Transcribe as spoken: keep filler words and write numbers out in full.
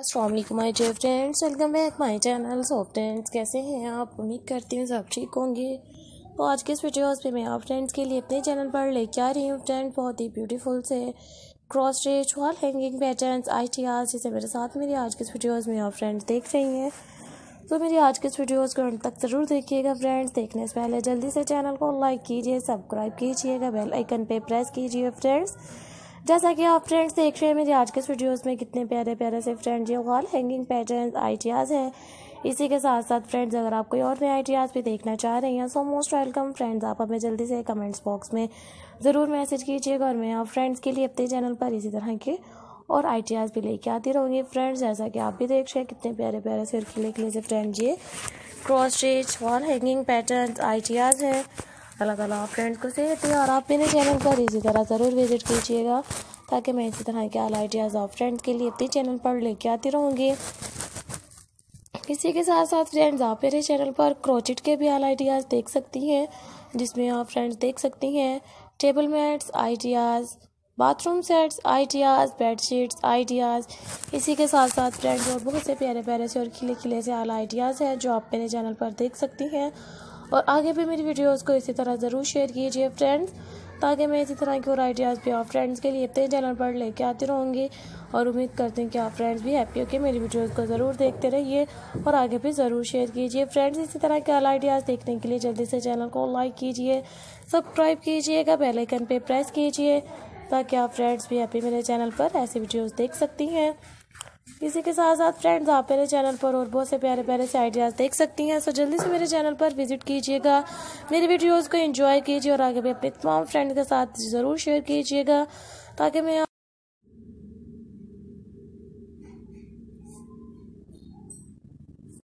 अस्सलाम वालेकुम my dear friends, welcome back my channel. So friends, कैसे हैं आप? उम्मीद करती हूँ सब ठीक होंगे। तो आज के इस वीडियो पे मैं आप फ्रेंड्स के लिए अपने चैनल पर लेके आ रही हूँ फ्रेंड बहुत ही ब्यूटीफुल से cross stitch wall hanging patterns ideas, जिसे मेरे साथ मेरी आज के इस वीडियोज़ में आप फ्रेंड्स देख रही हैं। तो मेरी आज के इस वीडियोज़ को अंत तक ज़रूर देखिएगा फ्रेंड्स। देखने से पहले जल्दी से चैनल को लाइक कीजिए, सब्सक्राइब कीजिएगा, बेल आइकन पे प्रेस कीजिए फ्रेंड्स। जैसा कि आप फ्रेंड्स देख रहे हैं मेरे आज के इस वीडियोस में कितने प्यारे प्यारे से फ्रेंड्स ये वॉल हैंगिंग पैटर्न्स आइडियाज़ हैं। इसी के साथ साथ फ्रेंड्स अगर आप कोई और नए आइडियाज़ भी देखना चाह रही हैं, सो मोस्ट वेलकम फ्रेंड्स। आप हमें जल्दी से कमेंट्स बॉक्स में ज़रूर मैसेज कीजिएगा और मैं आप फ्रेंड्स के लिए अपने चैनल पर इसी तरह के और आइडियाज़ भी लेके आती रहूँगी फ्रेंड्स। जैसा कि आप भी देख रहे हैं कितने प्यारे प्यारे से खिले खिले से फ्रेंड्स ये cross stitch wall hanging patterns ideas हैं। अल्लाह ताला आप फ्रेंड्स को सेहत दे और आप मेरे चैनल पर इसी तरह ज़रूर विज़िट कीजिएगा ताकि मैं इसी तरह के आल आइडियाज़ आप फ्रेंड्स के लिए अपने चैनल पर लेके आती रहूँगी। इसी के साथ साथ फ्रेंड्स आप मेरे चैनल पर क्रोचेट के भी आल आइडियाज़ देख सकती हैं, जिसमें आप फ्रेंड्स देख सकती हैं table mats ideas, bathroom sets ideas, bed sheets ideas. इसी के साथ साथ फ्रेंड्स और बहुत से प्यारे प्यारे से और खिले खिले से आल आइडियाज़ हैं जो आप मेरे चैनल पर देख सकती हैं। और आगे भी मेरी वीडियोस को इसी तरह ज़रूर शेयर कीजिए फ्रेंड्स ताकि मैं इसी तरह के और आइडियाज़ भी आप फ्रेंड्स के लिए अपने चैनल पर लेके आती रहूँगी। और उम्मीद करते हैं कि आप फ्रेंड्स भी हैप्पी होकर मेरी वीडियोस को ज़रूर देखते रहिए और आगे भी ज़रूर शेयर कीजिए फ्रेंड्स। इसी तरह के आल आइडियाज़ देखने के लिए जल्दी से चैनल को लाइक कीजिए, सब्सक्राइब कीजिएगा, बेल आइकन पर प्रेस कीजिए ताकि आप फ्रेंड्स भी हैप्पी मेरे चैनल पर ऐसे वीडियोज़ देख सकती हैं। इसी के साथ साथ फ्रेंड्स आप मेरे चैनल पर और बहुत से प्यारे प्यारे से आइडियाज़ देख सकती हैं। सो जल्दी से मेरे चैनल पर विजिट कीजिएगा, मेरी वीडियोस को एंजॉय कीजिए और आगे भी अपने तमाम फ्रेंड के साथ ज़रूर शेयर कीजिएगा ताकि मैं